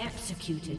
Executed.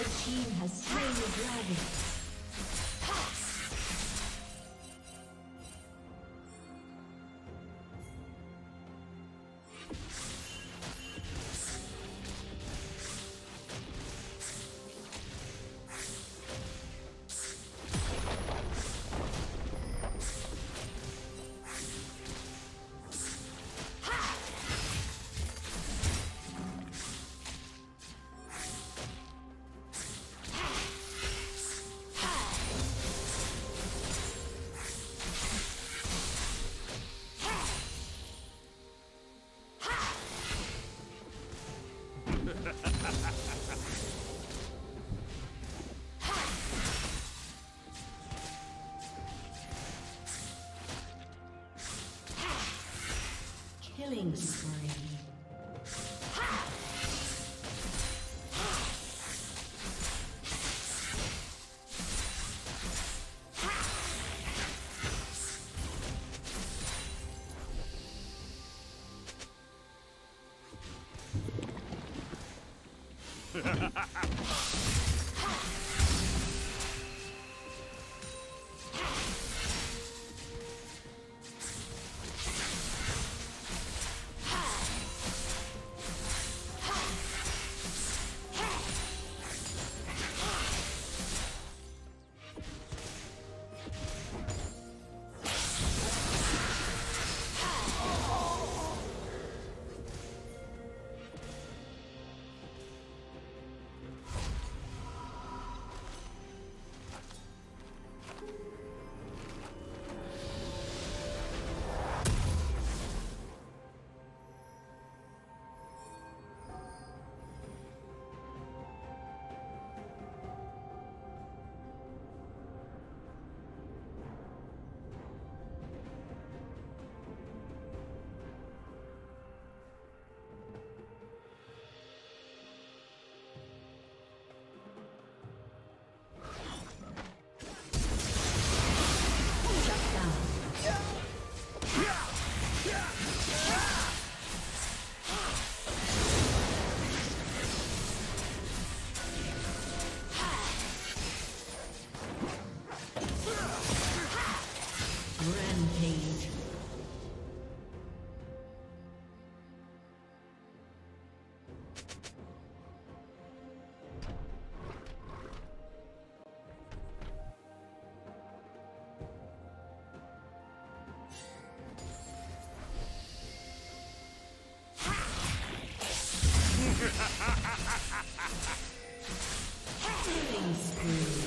Red team has slain the dragon. Killing spree. Please.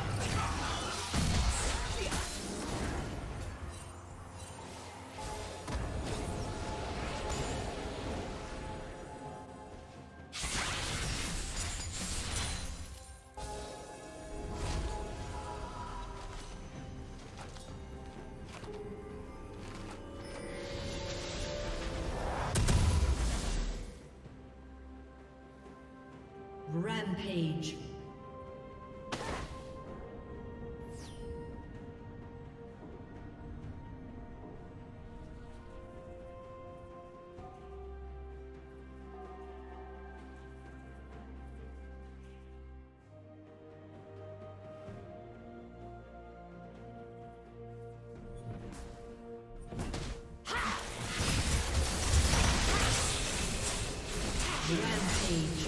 Rampage. Rampage.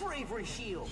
Bravery shield.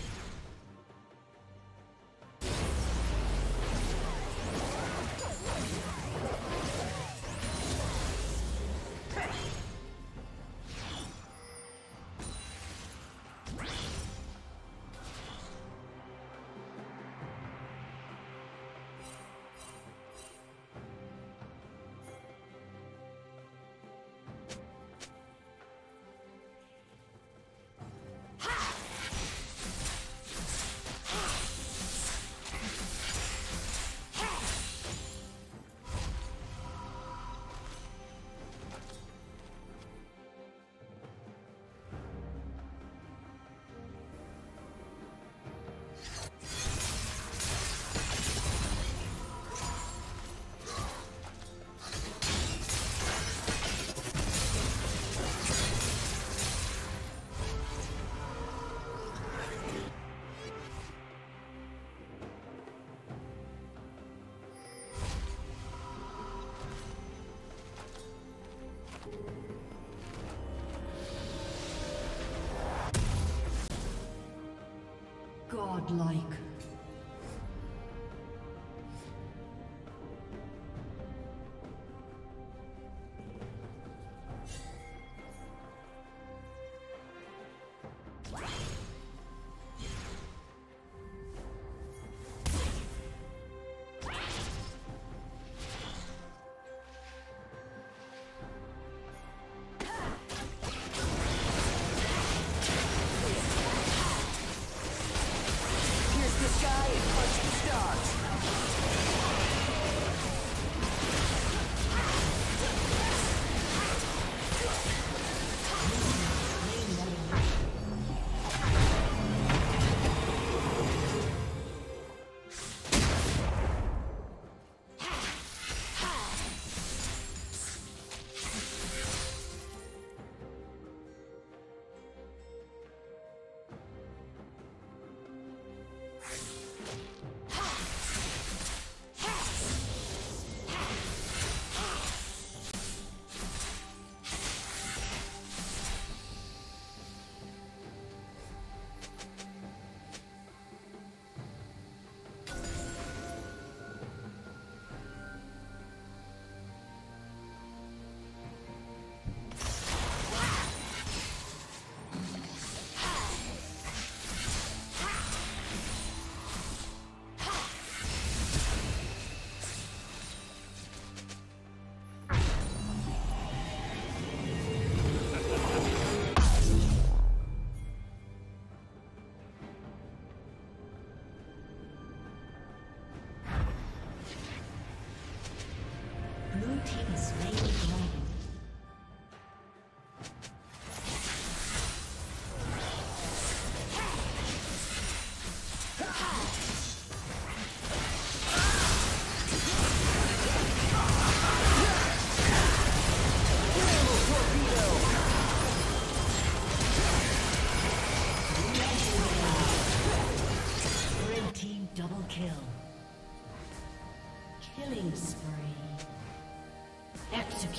Godlike.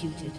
executed.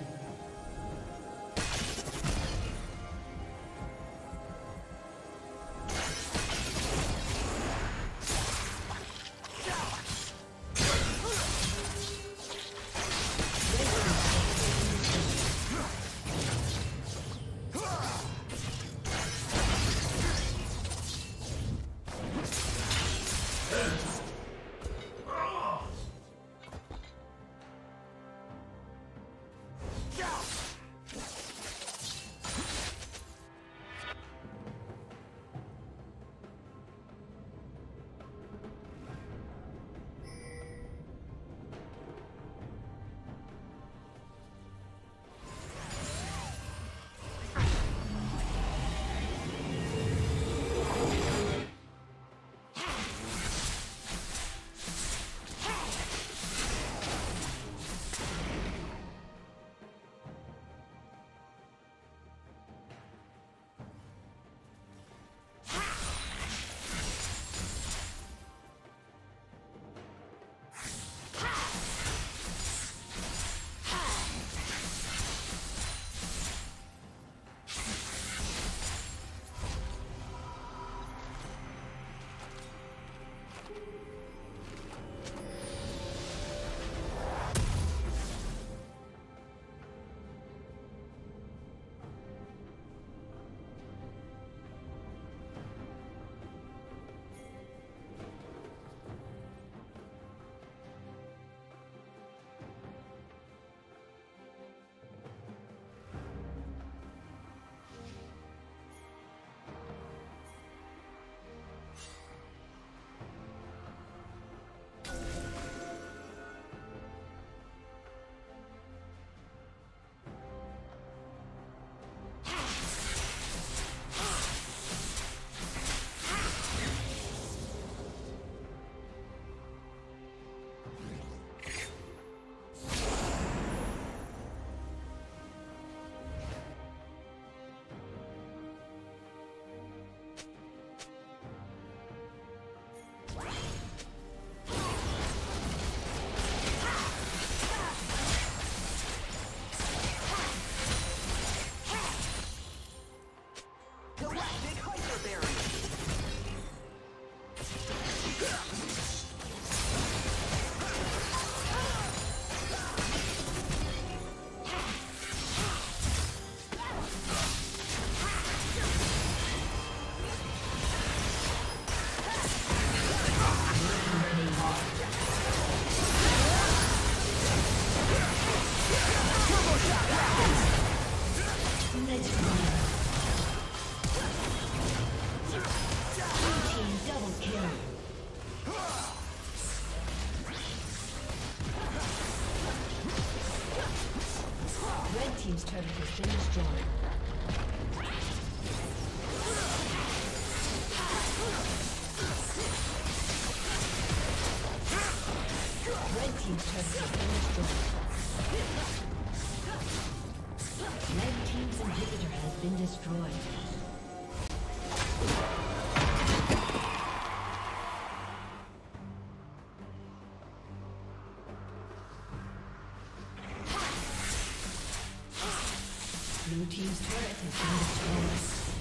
Blue team's turret has been destroyed.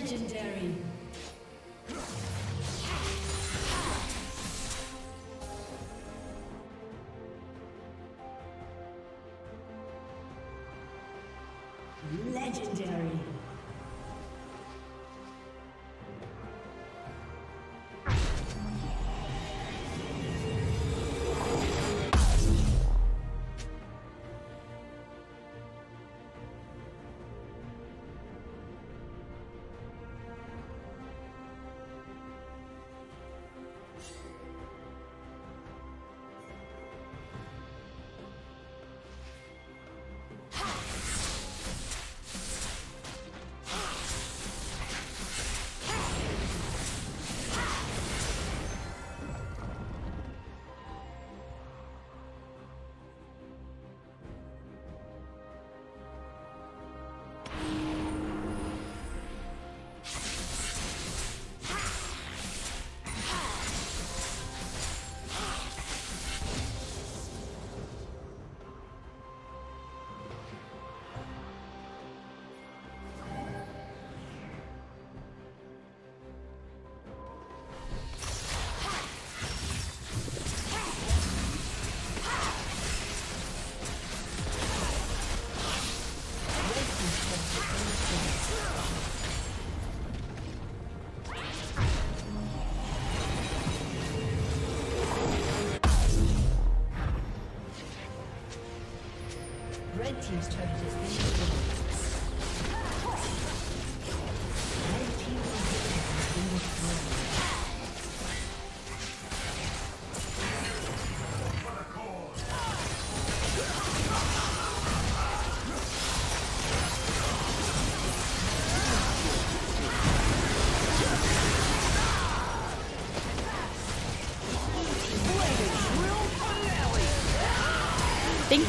Legendary. Legendary. Team's turret has been destroyed. Red team's inhibitor has been destroyed. Thank